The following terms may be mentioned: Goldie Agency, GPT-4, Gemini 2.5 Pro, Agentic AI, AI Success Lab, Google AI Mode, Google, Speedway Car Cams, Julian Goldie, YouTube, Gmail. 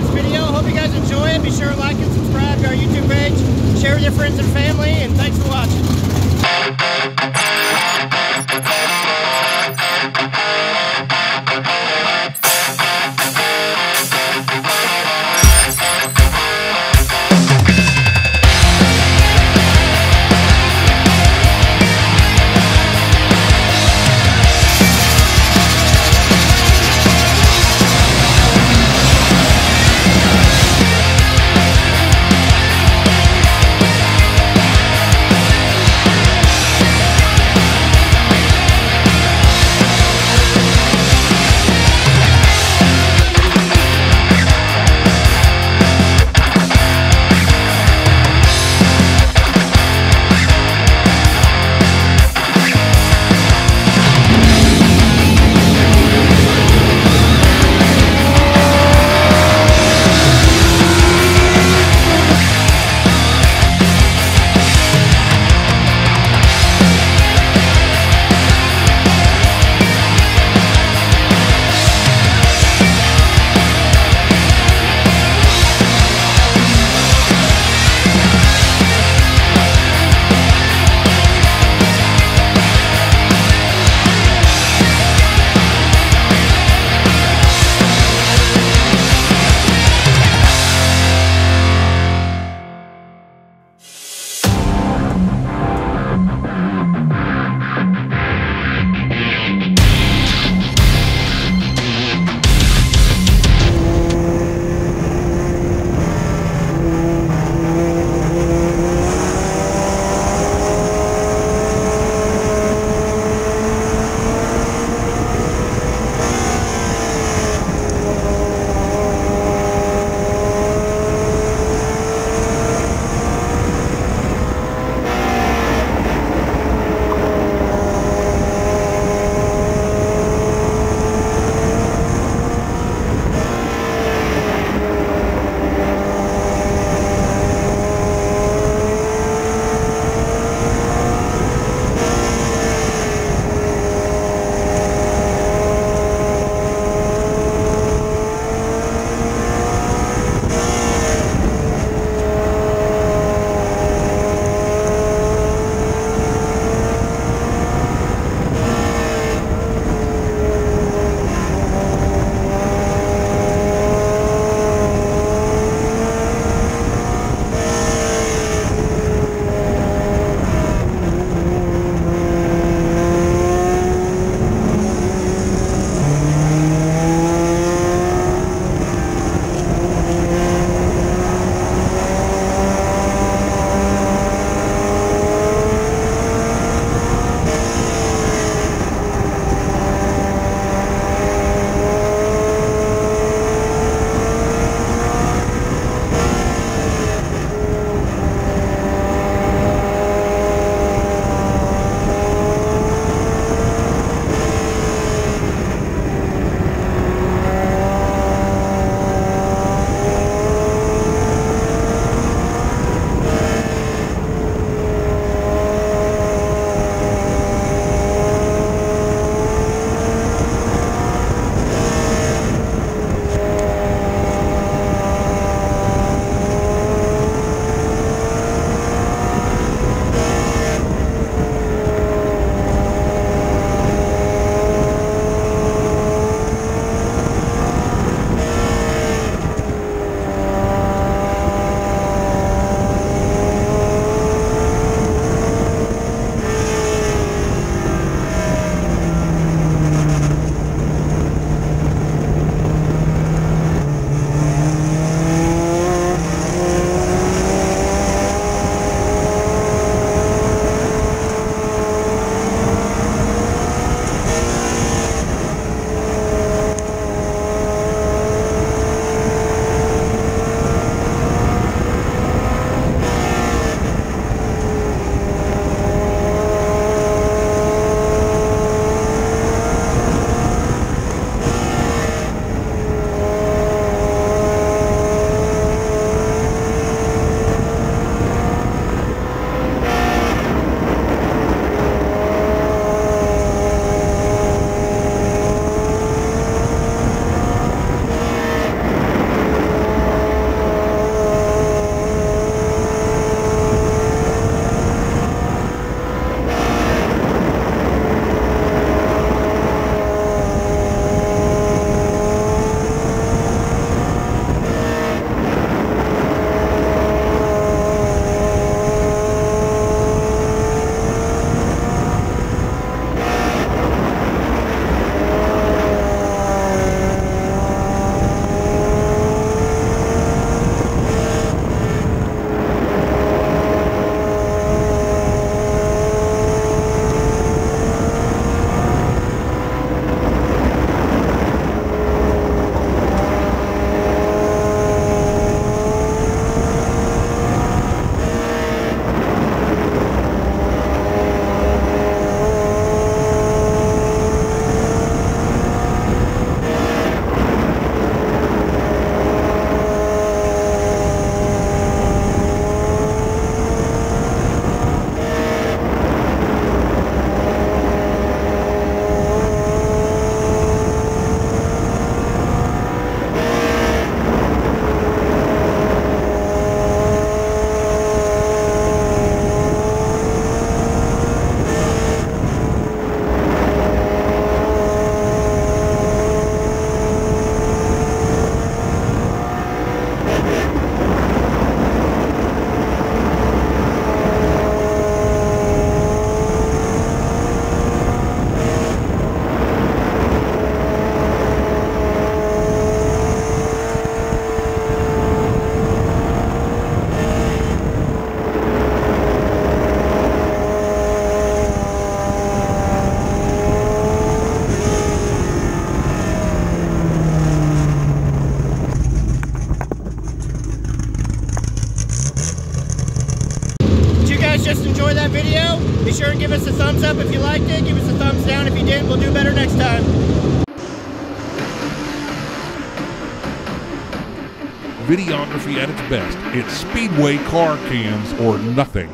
today's video. Hope you guys enjoy it. Be sure to like and subscribe to our YouTube page. Share with your friends and family, and thanks for watching. just enjoy that video. Be sure to give us a thumbs up if you liked it. Give us a thumbs down if you didn't. We'll do better next time. Videography at its best. It's Speedway Car Cams or nothing.